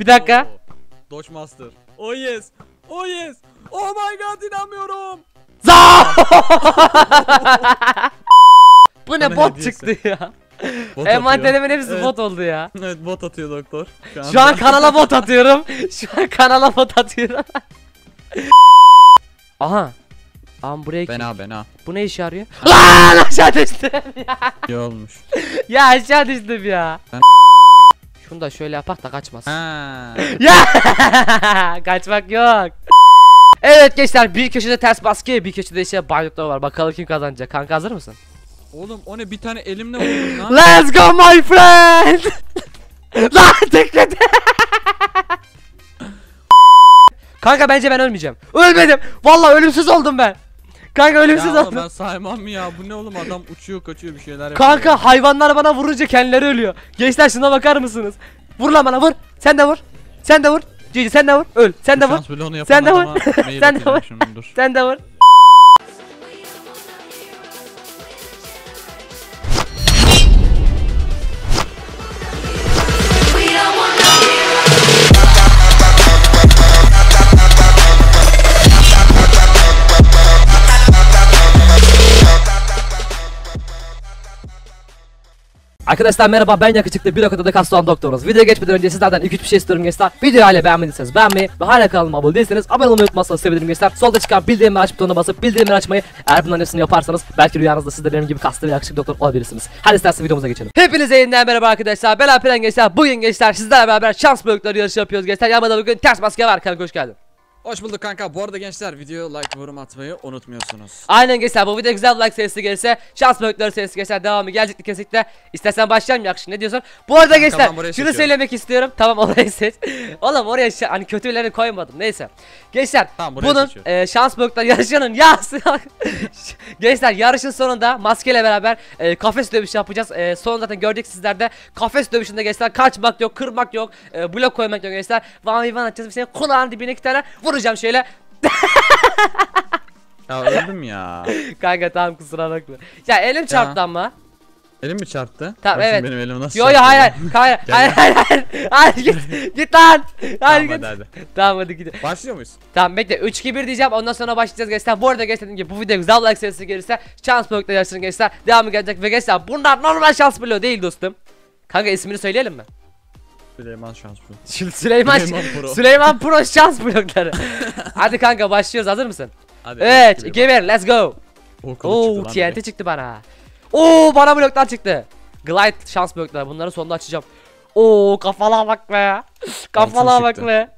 Bir dakika. Doge Master. Oh yes. Oh yes. Oh my god, inanmıyorum. Bu ne bot çıktı ya. Envanterimin hepsi evet, bot oldu ya. Evet, bot atıyor doktor. Şu an kanala bot atıyorum. Şu an kanala bot atıyorum. Aha. Ama buraya ben ha. Bu ne işe yarıyor? Lan aşağı düştüm ya. İyi olmuş. Ya aşağı düştüm ya. Ben... Şunu da şöyle yapak da kaçmasın. Ya kaçmak yok. Evet gençler, bir köşede ters baskı, bir köşede işte bayraklar var. Bakalım kim kazanacak. Kanka hazır mısın? Oğlum o ne, bir tane elimle vurdum lan. Let's go my friend. Lan tekledi. Kanka bence ben ölmeyeceğim. Ölmedim. Vallahi ölümsüz oldum ben. Kanka ölümsüz ya oldum. Ben saymam ya. Bu ne oğlum, adam uçuyor, kaçıyor, bir şeyler yapıyor. Kanka hayvanlar bana vurunca kendileri ölüyor. Gençler şuna bakar mısınız? Vur lan bana, vur. Sen de vur. Sen de vur. Cici sen de vur. Öl. Sen de vur. Sen de vur. Sen de vur. Sen de vur. Arkadaşlar merhaba, ben yakışıklı bir noktada kaslı olan doktorunuz. Videoya geçmeden önce sizlerden 2-3 bir şey istiyorum gençler. Videoyu hala beğenmediyseniz beğenmeyi ve hala kanalıma abone değilseniz abone olmayı unutmazsanız sevinirim gençler. Solda çıkan bildirimleri aç butonuna basıp bildirimleri açmayı, eğer bunların hepsini yaparsanız belki rüyanızda siz de benim gibi kaslı ve yakışıklı doktor olabilirsiniz. Hadi isterseniz videomuza geçelim. Hepinize yeniden merhaba arkadaşlar, ben Alperen gençler. Bugün gençler sizlerle beraber şans bölükleri yarışı yapıyoruz gençler. Yanımda bugün ters maske var. Kanka hoş geldin. Hoş bulduk kanka. Bu arada gençler videoya like, yorum atmayı unutmuyorsunuz. Aynen gençler, bu video güzel like serisi gelirse, şans bölükleri serisi gençler devamı gelecekti kesinlikle. İstersen başlayalım yakışık, ne diyorsun? Bu arada kanka, gençler şunu söylemek istiyorum. Tamam orayı seç. Oğlum oraya hani kötülerini koymadım, neyse. Gençler tamam, bunun şans bölükleri yarışının yası. Gençler yarışın sonunda maskeyle beraber kafes dövüşü yapacağız. Sonunda zaten gördük sizlerde. Kafes dövüşünde gençler kaçmak yok, kırmak yok, blok koymak yok gençler. Van atacağız, bir senin kulağın dibine iki tane vur. Vuracağım şöyle. Ya öldüm ya. Kanka tamam, kusura bakma. Ya elim çarptı ama. Elim mi çarptı? Tamam. Bakayım evet. Benim elim nasıl? Yo yo hayır. Hayır hayır hayır. Hadi git. Git lan. Hadi tamam, git. Hadi. Tamam hadi gidelim. Başlıyor muyuz? Tamam bekle, 3-2-1 diyeceğim, ondan sonra başlayacağız gençler. Bu arada gençlerim ki bu video güzel like serisi gelirse şans blokta yarışın gençler. Devamı gelecek ve gençler bunlar normal şans bloğu değil dostum. Kanka ismini söyleyelim mi? Süleyman şans blokları. Süleyman pro şans blokları. Hadi kanka başlıyoruz, hazır mısın? Hadi. Evet, 2-1 let's go. Oo TNT çıktı bana. Oo bana bloklar çıktı. Glide şans blokları, bunları sonunda açacağım. Oo kafala bak be. Kafala bak be.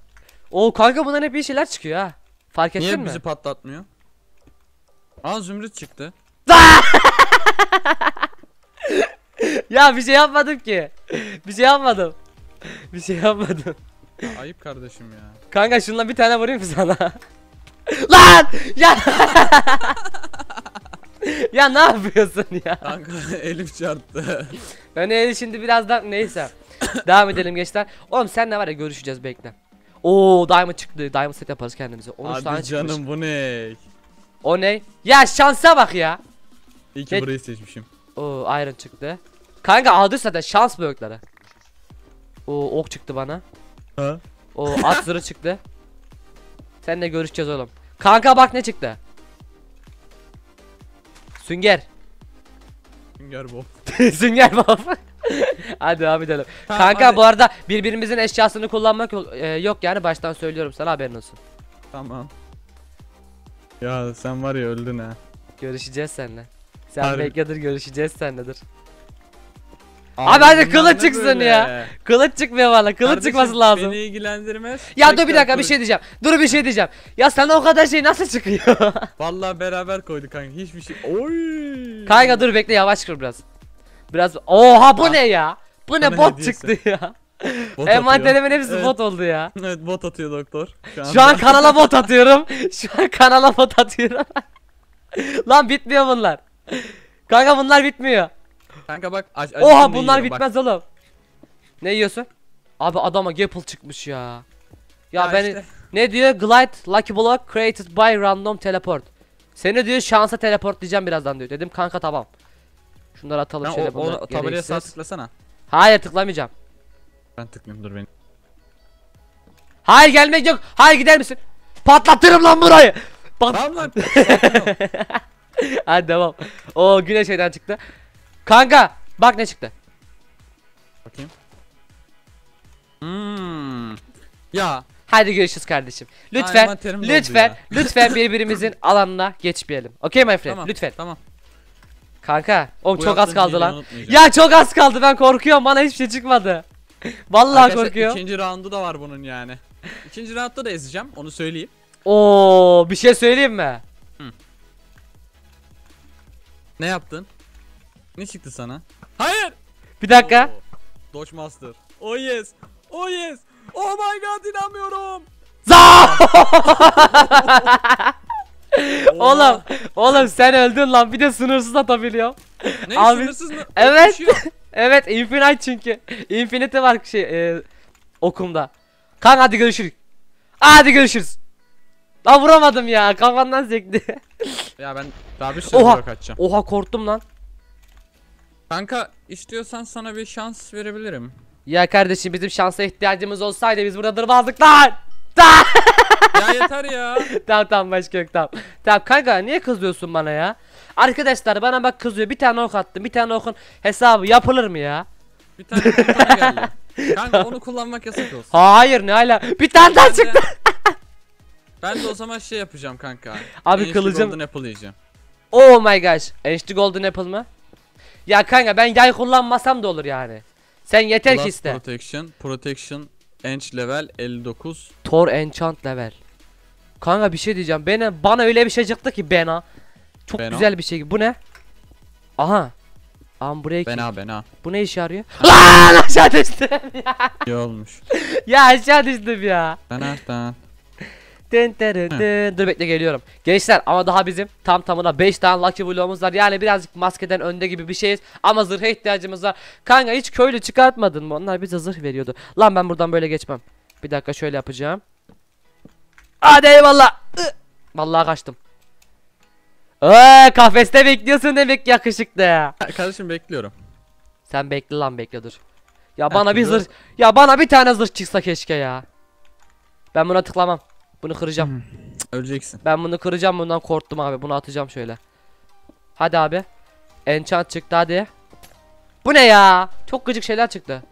Oo kanka bundan hep iyi şeyler çıkıyor ha. Fark ettin mi? Niye bizi patlatmıyor? Aa zümrüt çıktı. Ya bir şey yapmadım ki. Bir şey yapmadım. Bir şey yapmadım. Ya, ayıp kardeşim ya. Kanka şununla bir tane vurayım mı sana? Lan! Ya! Ya ne yapıyorsun ya? Kanka elim çarptı. Ben eli şimdi birazdan neyse. Devam edelim gençler. Oğlum sen ne var ya, görüşeceğiz bekle. Oo diamond çıktı. Diamond set yaparız kendimize. 13 tane çıkmış. Canım bu ne? O ne? Ya şansa bak ya. İyi ki burayı seçmişim. Oo iron çıktı. Kanka aldı zaten şans bölükleri. O ok çıktı bana. Ha? O at zırhı çıktı. Seninle görüşeceğiz oğlum. Kanka bak ne çıktı? Sünger. Sünger bob. Sünger bob. Hadi abi dedim. Tamam, kanka hadi. Bu arada birbirimizin eşyasını kullanmak yok, yok yani, baştan söylüyorum sana, haberin olsun. Tamam. Ya sen var ya öldün ha. Görüşeceğiz seninle. Sen bekledir, görüşeceğiz seninledir. Abi hadi kılıç çıksın böyle ya. Kılıç çıkmıyor valla. Kılıç kardeşim, çıkması lazım. Beni ilgilendirmez. Ya dur bir dakika koy. Bir şey diyeceğim. Dur bir şey diyeceğim. Ya sana o kadar şey nasıl çıkıyor? Valla beraber koyduk kanka. Hiçbir şey. Oy. Kanka dur bekle, yavaş kır biraz. Biraz. Oha bu ne ya? Bu ne, bot hediyesi çıktı ya. Envanterimin hepsi evet, bot oldu ya. Evet bot atıyor doktor. Şu an kanala bot atıyorum. Şu an kanala bot atıyorum. Lan bitmiyor bunlar. Kanka bunlar bitmiyor. Kanka bak oha bunlar bitmez bak oğlum. Ne yiyorsun? Abi adama Gapple çıkmış ya. Ya ben işte. Ne diyor? Glide Lucky Block created by random teleport. Seni diyor şansa teleport diyeceğim birazdan diyor. Dedim kanka tamam. Şunları atalım ben şöyle bunu. Tabelaya sağ tıklasana. Hayır tıklamayacağım. Ben tıklayayım dur beni. Hayır gelmek yok. Hayır gider misin? Patlatırım lan burayı. Tamam lan. Hadi devam. Oo güneş şeyden çıktı. Kanka bak ne çıktı. Bakayım. Ya. Hadi görüşürüz kardeşim. Lütfen, lütfen birbirimizin alanına geçmeyelim. Okay my friend, tamam, lütfen. Tamam. Kanka, o çok az kaldı lan. Ya çok az kaldı, ben korkuyorum, bana hiçbir şey çıkmadı. Vallahi arkadaşlar, korkuyorum. İkinci roundu da var bunun yani. İkinci roundda da ezeceğim, onu söyleyeyim. Oo, bir şey söyleyeyim mi? Ne yaptın? Ne çıktı sana? Hayır. Bir dakika. Doge Master. Oh yes. Oh yes. Oh my god, inanmıyorum. Oğlum, oğlum sen öldün lan. Bir de sınırsız atabiliyor. Ne abi, sınırsız mı? Evet. Evet, infinite çünkü. Infinite var şey okumda. Kanka hadi görüşürüz. Hadi görüşürüz. Lan vuramadım ya. Kafandan sekti. Ya ben daha bir şey yok kaçacağım. Oha korktum lan. Kanka istiyorsan sana bir şans verebilirim. Ya kardeşim bizim şansa ihtiyacımız olsaydı biz burada durmazdık lan. Ya yeter ya. Tamam tamam başka yok tamam. Tamam kanka niye kızıyorsun bana ya? Arkadaşlar bana bak kızıyor, bir tane ok attım, bir tane okun hesabı yapılır mı ya? Bir tane ok geldi. Kanka onu kullanmak yasak olsun. Hayır ne hala bir tane daha çıktı. Ben de o zaman şey yapacağım kanka. Abi kılıcım. Golden Apple yiyeceğim. Oh my gosh. Enişte Golden Apple mı? Ya kanka ben yay kullanmasam da olur yani. Sen yeter Plus ki iste. Protection Ench level 59. Thor enchant level. Kanka bir şey diyeceğim. Bana öyle bir şey çıktı ki bana. Çok Beno. Güzel bir şey. Bu ne? Aha. Unbreaking. Bena. Bu ne işe yarıyor? Lan aşağı düştüm ya. İyi olmuş. Ya aşağı düştüm ya. Benartan. Dur bekle geliyorum. Gençler ama daha bizim tam tamına 5 tane lucky block'umuz var. Yani birazcık maskeden önde gibi bir şeyiz. Ama zırha ihtiyacımız var. Kanka hiç köylü çıkartmadın mı? Onlar bize zırh veriyordu. Lan ben buradan böyle geçmem. Bir dakika şöyle yapacağım. Hadi eyvallah. Vallahi kaçtım. Kafeste bekliyorsun demek yakışıklı ya. Kardeşim bekliyorum. Sen bekle lan bekle dur. Ya bana bir zırh. Ya bana bir tane zırh çıksa keşke ya. Ben buna tıklamam. Bunu kıracağım. Öleceksin. Ben bunu kıracağım, bundan korktum abi. Bunu atacağım şöyle. Hadi abi. Enchant çıktı hadi. Bu ne ya? Çok gıcık şeyler çıktı.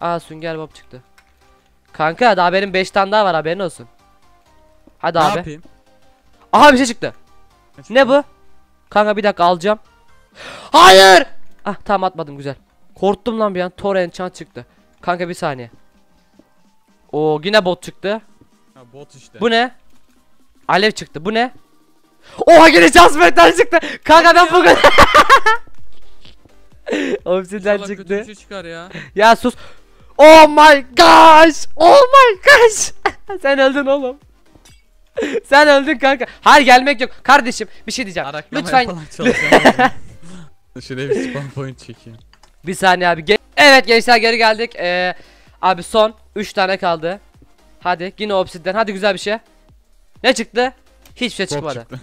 Aa sünger bob çıktı. Kanka daha benim 5 tane daha var haberin olsun. Hadi ne abi. Yapayım? Aha bir şey çıktı. Ne bu? Kanka bir dakika alacağım. Hayır. Ah tamam atmadım güzel. Korktum lan bir an. Thor enchant çıktı. Kanka bir saniye. Oo yine bot çıktı. Bot işte. Bu ne? Alev çıktı. Bu ne? Oha yine Jasper'den çıktı. Kanka ben bugün Obsidian çıktı. Kötü bir şey çıkar ya. Ya sus. Oh my gosh. Oh my gosh. Sen öldün oğlum. Sen öldün kanka. Hayır gelmek yok. Kardeşim bir şey diyeceğim. Araklama lütfen. Şuraya bir spawn point çekeyim. Bir saniye abi. Evet gençler geri geldik. Abi son 3 tane kaldı. Hadi yine obsidden. Hadi güzel bir şey. Ne çıktı? Hiçbir şey çıkmadı. Çıktı.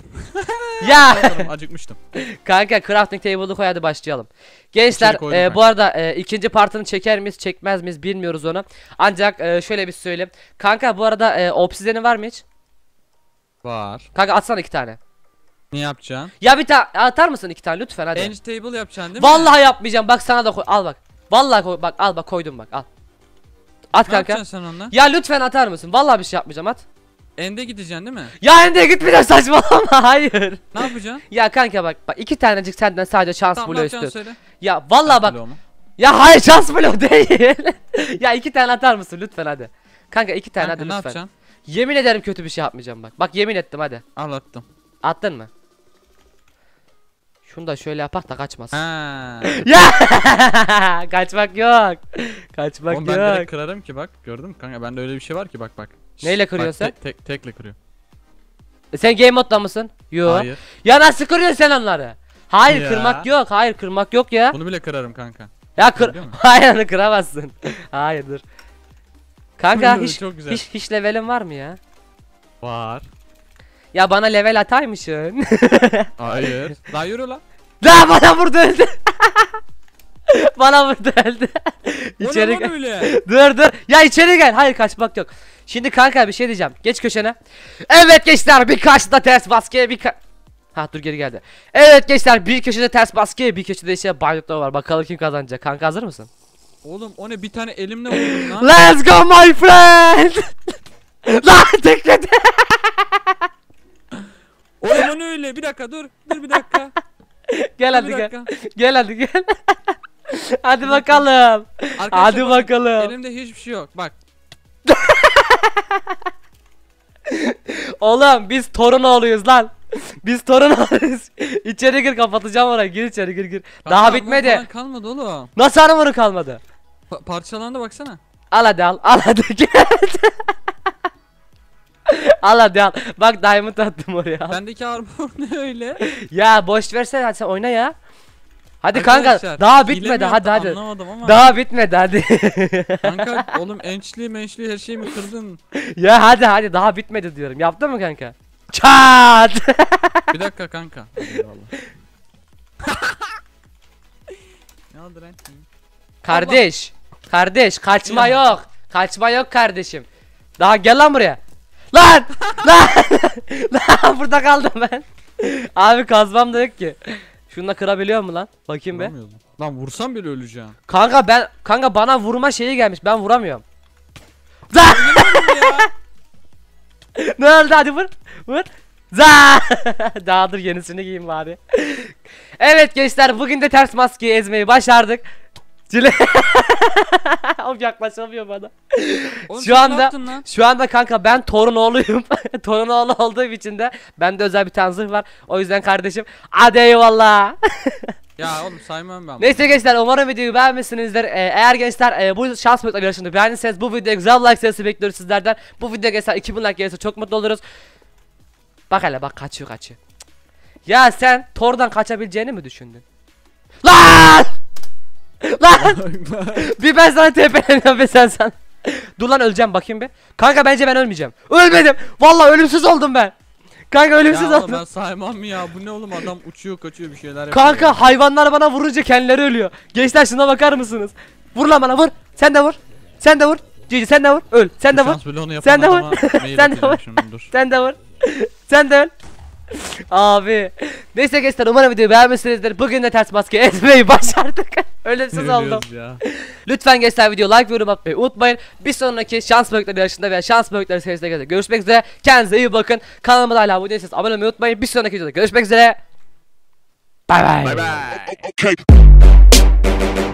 Ya. Acıkmıştım. Kanka crafting table'ı koy hadi başlayalım. Gençler bu arada ikinci partını çeker miyiz çekmez miyiz bilmiyoruz onu. Ancak şöyle bir söyleyeyim. Kanka bu arada obsiddenin var mı hiç? Var. Kanka atsana 2 tane. Ne yapacaksın? Ya bir tane atar mısın 2 tane lütfen hadi. Ench table yapacaksın değil mi? Vallahi yapmayacağım bak sana da koy al bak. Vallahi koy bak al bak koydum bak al. At kanka. Ya lütfen atar mısın? Vallahi bir şey yapmayacağım at. Ende gideceksin değil mi? Ya ende gitmeyeceğim saçmalama hayır. Ne yapacaksın? Ya kanka bak 2 tanecik senden sadece şans bloğu istiyorum. Ya vallahi bak. Ya hayır şans bloğu değil. Ya 2 tane atar mısın lütfen hadi. Kanka 2 tane hadi lütfen. Yapacaksın? Yemin ederim kötü bir şey yapmayacağım bak. Bak yemin ettim hadi. Al attım. Attın mı? Şunu da şöyle yapak da kaçmasın. Ya kaçmak yok. Kaçmak oğlum yok. Ben direkt kırarım ki bak gördün mü kanka bende öyle bir şey var ki bak bak. Neyle kırıyorsun sen? Tekle kırıyorum. Sen game modda mısın? Yok. Hayır. Ya nasıl kırıyorsun sen onları? Hayır ya. Kırmak yok. Hayır kırmak yok ya. Bunu bile kırarım kanka. Ya hayır onu kıramazsın. Hayırdır. Kanka hiç levelin var mı ya? Var. Ya bana level ataymışsın. Hayır. Lan yürü lan. Lan bana vurdu öldü. bana vurdu elde. İçeri gel. Dur dur. Ya içeri gel. Hayır kaçmak yok. Şimdi kanka bir şey diyeceğim. Geç köşene. Evet gençler bir karşıda ters baskı bir ha dur geri geldi. Evet gençler bir köşede ters baskı bir köşede işte bayraklar var. Bakalım kim kazanacak. Kanka hazır mısın? Oğlum o ne bir tane elimle vurdum lan. Let's go my friend. Lan tekledi. Oğlum onu öyle bir dakika dur. Dur bir dakika. Gel hadi gel. Gel hadi gel. Hadi bakalım. Arkadaşlar, hadi bakalım. Elimde hiçbir şey yok bak. Oğlum biz torun oğluyuz lan. Biz torun oğluyuz. İçeri gir kapatacağım orayı. Gir içeri gir gir. Kanka, daha bitmedi. Kalmadı oğlum. Nasıl armor'u kalmadı? Parçalandı baksana. Al hadi al. Al hadi gel. Al hadi al. Bak diamond attım oraya. Bendeki armor ne öyle? Ya boş versene hadi sen oyna ya. Hadi arkadaşlar, kanka daha bitmedi hadi hadi. Daha bitmedi hadi. Kanka oğlum ençli mençli her şeyi mi kırdın? Ya hadi hadi daha bitmedi diyorum. Yaptın mı kanka? Çat. Bir dakika kanka. Ne oldu lan? Kardeş. Kardeş kaçma yok. Kaçma yok kardeşim. Daha gel lan buraya. Lan! Lan! Lan burada kaldım ben. Abi kazmam da yok ki. Şunu da kırabiliyor mu lan? Bakayım be. Lan vursam bile öleceğim. Kanka ben kanka bana vurma şeyi gelmiş. Ben vuramıyorum. Za! Ne oldu hadi vur. Vur. Za! Daha dur yenisini giyeyim bari. Evet gençler bugün de ters maskeyi ezmeyi başardık. Cile. Oğlum yaklaşamıyor bana. Oğlum, şu anda kanka ben torun oğluyum. Torun oğlu olduğum için de bende özel bir tane zırh var. O yüzden kardeşim hadi eyvallah. Ya oğlum saymam ben. Neyse gençler umarım videoyu beğenmişsinizdir. Eğer gençler bu şans mutlu yarışını beğendiyseniz bu videoya güzel like sayısı bekliyoruz sizlerden. Bu videoya gençler 2000 like gelirse çok mutlu oluruz. Bak hele bak kaçıyor. Ya sen tordan kaçabileceğini mi düşündün? Lan! Lan! Bir ben sana tepeleniyorum be sen. Dur lan öleceğim bakayım be. Kanka bence ben ölmeyeceğim. Ölmedim. Vallahi ölümsüz oldum ben. Kanka ölümsüz oldum. Ben saymam ya. Bu ne oğlum adam uçuyor kaçıyor bir şeyler yapıyor. Kanka hayvanlar bana vurunca kendileri ölüyor. Gençler şuna bakar mısınız? Vur lan bana vur. Sen de vur. Sen de vur. Cici sen de vur. Öl. Sen de vur. Sen de vur. Sen de vur. Sen de vur. Sen de öl. Abi neyse gençler umarım videoyu beğenmişsinizdir. Bugün de ters maske ezmeyi başardık. Ölümsüz oldum ya. Lütfen gençler video like ve yorum atmayı unutmayın. Bir sonraki şans bölükleri yarışında veya şans bölükleri serisinde görüşmek üzere. Kendinize iyi bakın. Kanalıma da hala abone değilseniz abone olmayı unutmayın. Bir sonraki videoda görüşmek üzere. Bay bay.